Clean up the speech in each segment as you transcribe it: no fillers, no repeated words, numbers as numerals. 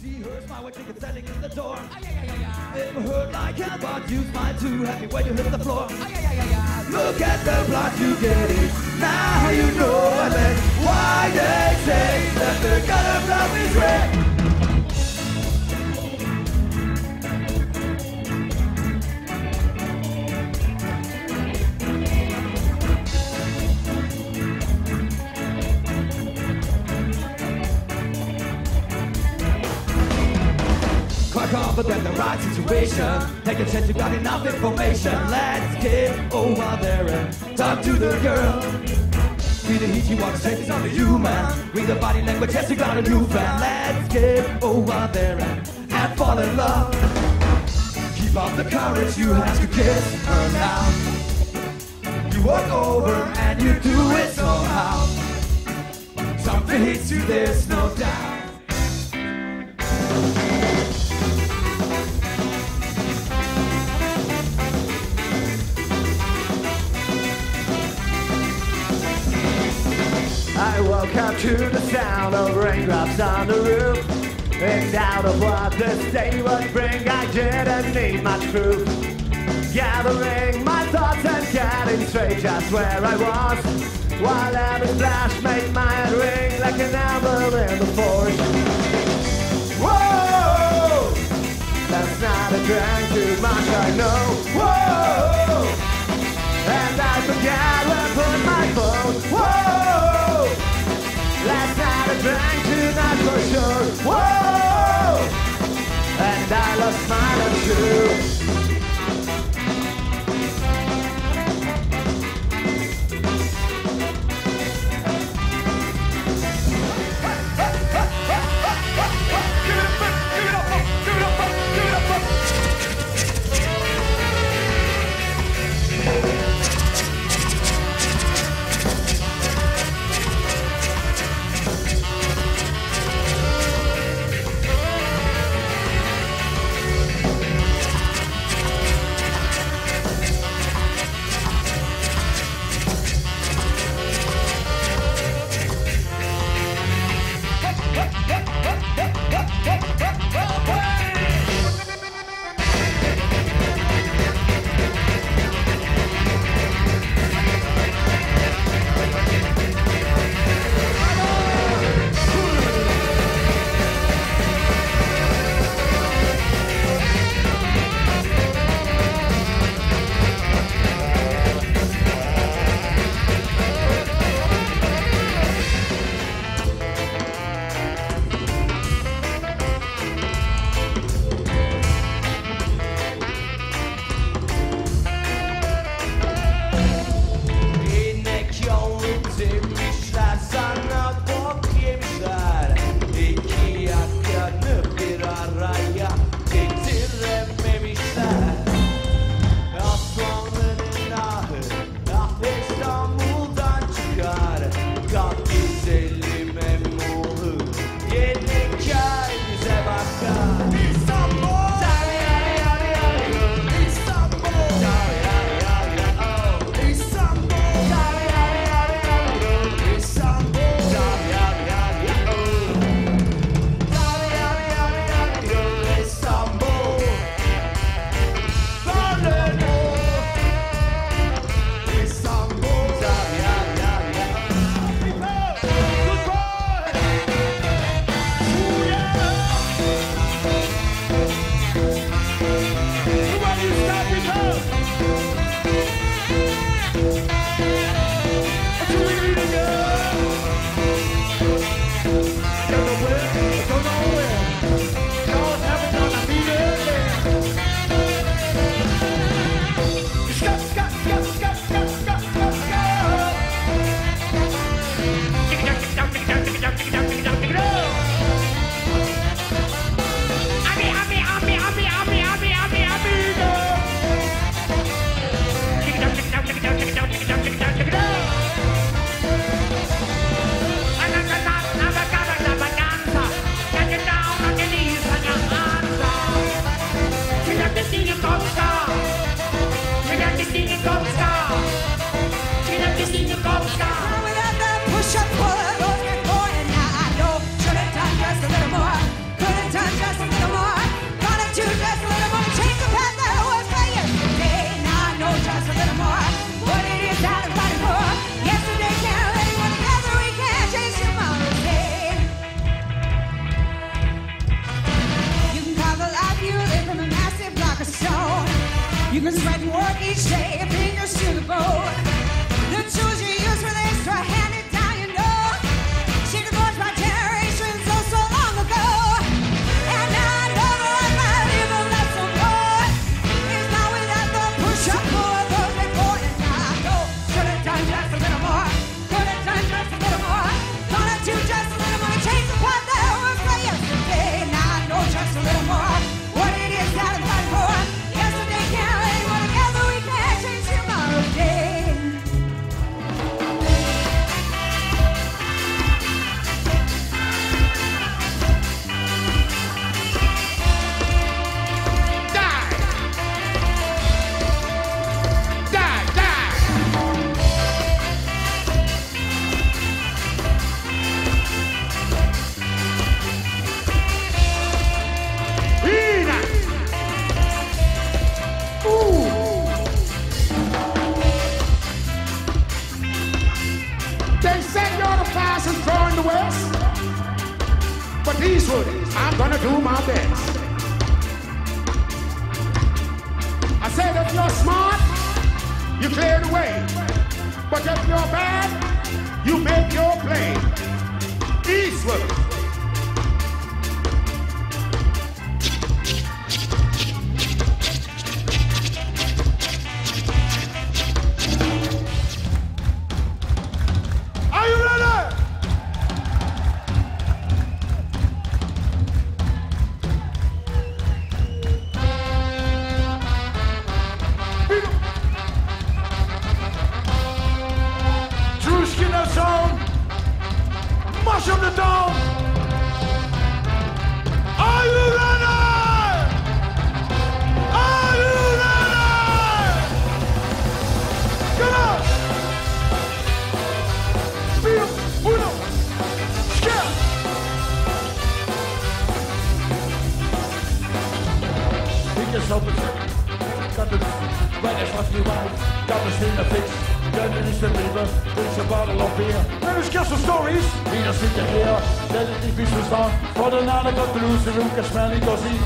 She heard my way ticket standing in the door. Never heard like hell, but use mine too. Happy when you hit the floor. Look at the blood you get it. Now you know I meant why they say that the color blood is red. Confident the right situation. Take a chance, you got enough information. Let's get over there and talk to the girl. Feel the heat, you want to take this on the human. Read the body language, yes, you got a new fan. Let's get over there and fall in love. Keep up the courage, you have to kiss her now. You walk over and you do it somehow. Something hits you, there's no doubt. I woke up to the sound of raindrops on the roof. In doubt of what this day would bring, I didn't need much proof. Gathering my thoughts and getting straight just where I was, while every flash made my head ring like an apple in the forest. Whoa! That's not a drink too much, I know. Whoa! And I forget where I put my phone. Whoa! Last night I drank too much for sure. Whoa! And I lost my love too. Push up, pull, go, get going. And now I know, should've done just a little more. You can spread your work each day, fingers to the bone. The tools you use for this are handed down, you know. She divorced my generations oh so long ago. And I know that my living life so poor is not without the push up for those before. And I know, could have done just a little more. Could have done just a little more. Gonna do just a little more to change the part that was there yesterday. And I know just a little more. But Eastwood, I'm gonna do my best. I said if you're smart, you clear the way. But if you're bad, you make your play. Eastwood. Mash up the dome. Are you ready? Are you ready? Get up. Feel uno. Yeah. He gets open. Got the right as fuck you out. Got the scene to fix. Then it is the river, drinks a bottle of beer. Let us get some stories. We just sit here, let it be so strong. For the night I got the loose, the room can smell it, does he?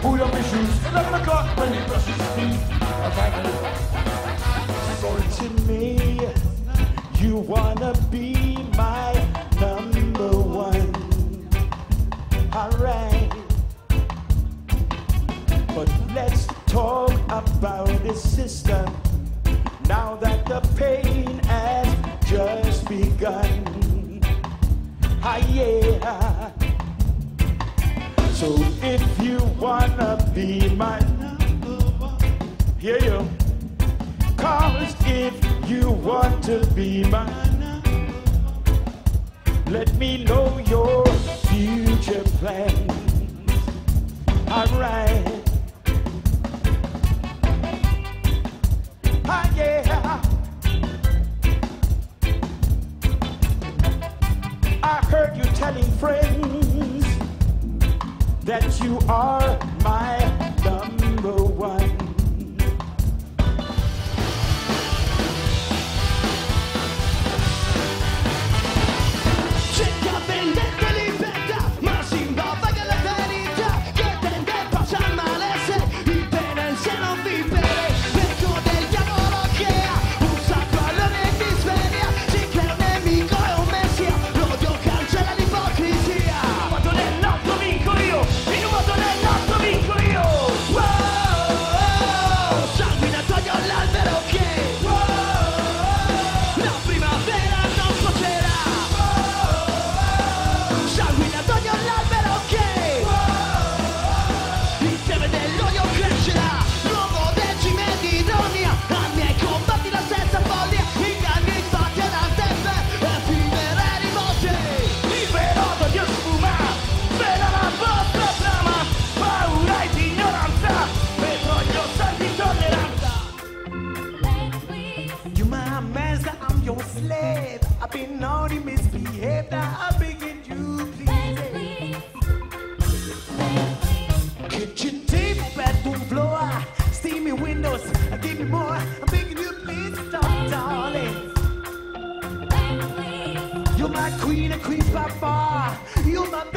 Pull up his shoes, 11 o'clock when he brushes his teeth. I'm back in to me, you wanna be my number one. Alright. But let's talk about the system. Now that the pain has just begun, ah yeah. So if you wanna be my number one, yeah, yeah. 'Cause if you want to be my number one, let me know your future plans. Alright. Ah, yeah. I heard you telling friends that you are my number one. Io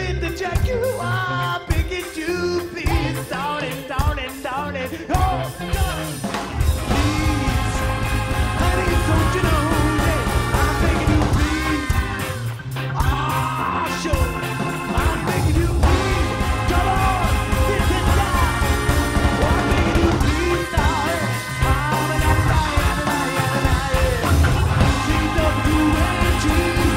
in the Jaguar, picking you, please, down it, down it, down it. Oh, God, please, honey, don't you know that I'm begging you, please. Ah, oh, sure, I'm begging you, please. Come on, get it down. I'm begging you, please, darling. I'm an outlier. She don't do anything.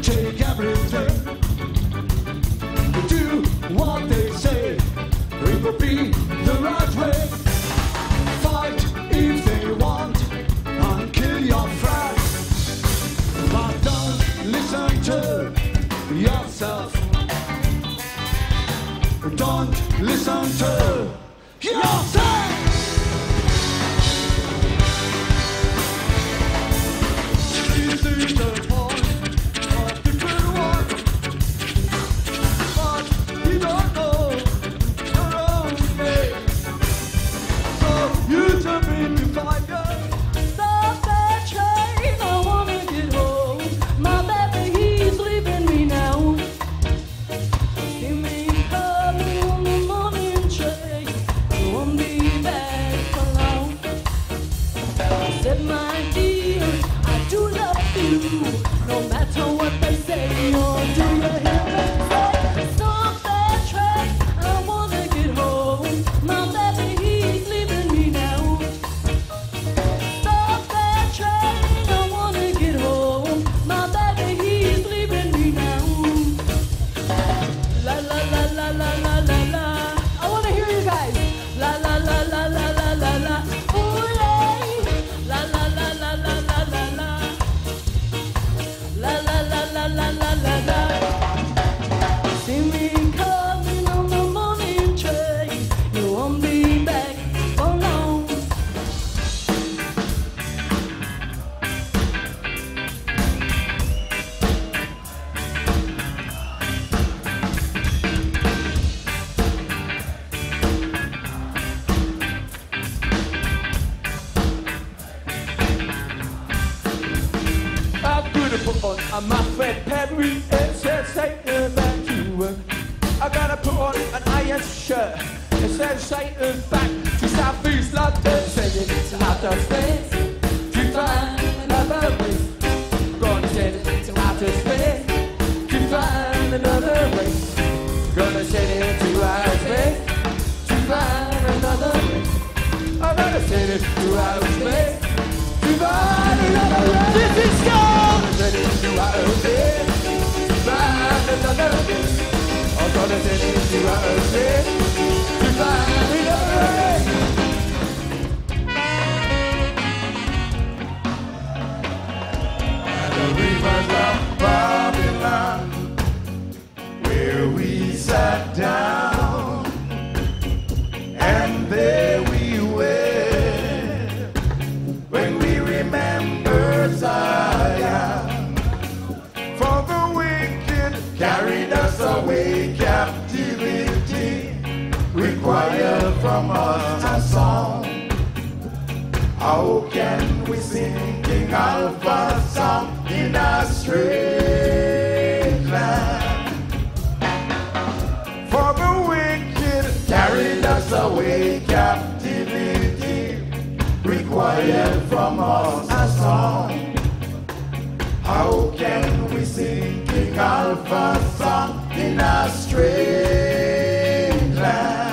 Take everything. Do what they say. It will be the right way. Fight if they want and kill your friends, but don't listen to yourself. Don't listen to yourself. Put on my friend Perry and says, Satan back to her. I gotta put on an iron shirt and says, Satan back to Southeast London. Saying it's out of space to find another way. Gonna send it to outer space to find another way. Gonna send it to outer space to find another way. I'm gonna send it to outer space to find another way. This is God! I'm gonna send it to outer space, find another way. I'm gonna send it to outer space, to find another way. And the rivers of Babylon, where we sat down, and there we were, when we remembered Zion. Carried us away, captivity required from promised a song. How can we sing King Alpha's song in a straight line? For the wicked carried us away, captivity required from us a song. How can we sing King Alpha's song in a straight line?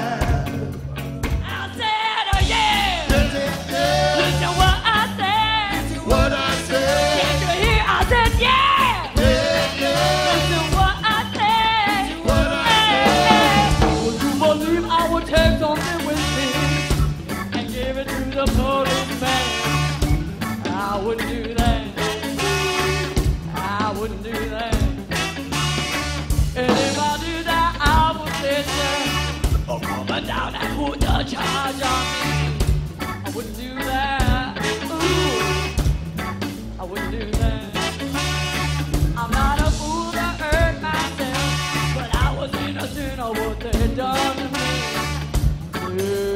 Down and put the charge on me. I wouldn't do that. Ooh, I wouldn't do that. I'm not a fool to hurt myself, but I was innocent of what they done to me. Yeah.